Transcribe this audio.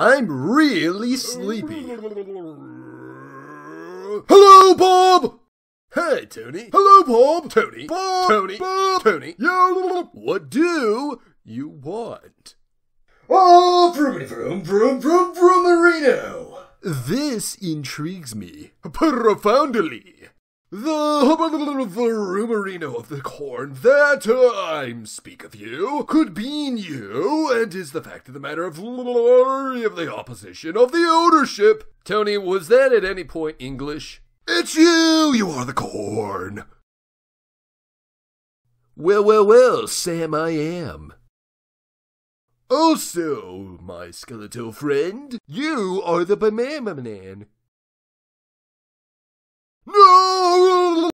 I'm really sleepy. Hello, Bob! Hey, Tony. Hello, Bob. Tony. Bob. Tony. Bob. Tony. Yo. What do you want? Oh, vroom, vroom, vroom, vroom, vroom-erino. This intrigues me profoundly. The rumorino of the corn that I speak of you could be new and is the fact of the matter of glory of the opposition of the ownership. Tony, was that at any point English? It's you! You are the corn! Well, well, well, Sam, I am. Also, my skeletal friend, you are the Banana Man. No!